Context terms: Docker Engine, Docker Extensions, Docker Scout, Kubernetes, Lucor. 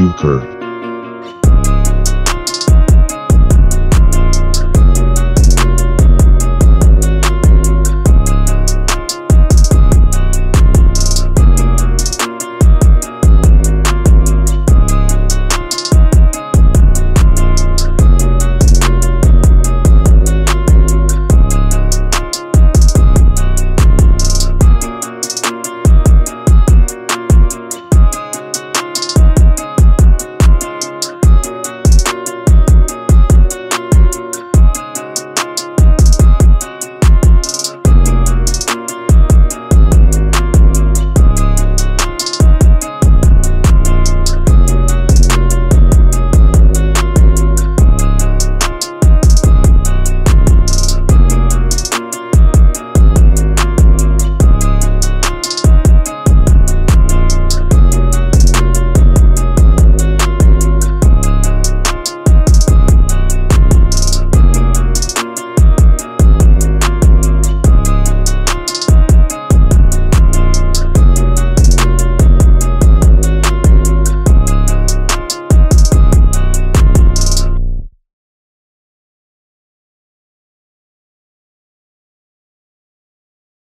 Lucor.